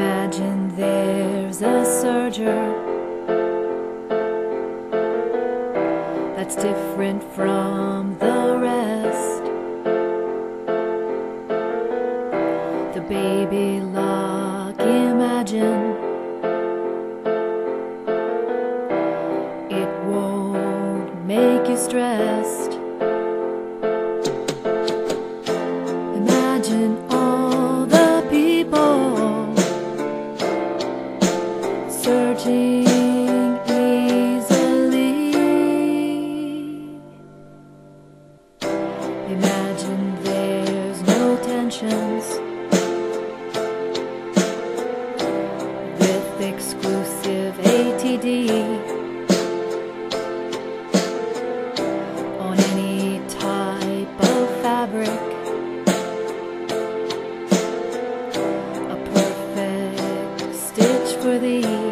Imagine there's a surgeon that's different from the rest. The baby lock, imagine it won't make you stressed. Imagine all the people searching easily. Imagine there's no tensions with exclusive ATD on any type of fabric. A perfect stitch for thee.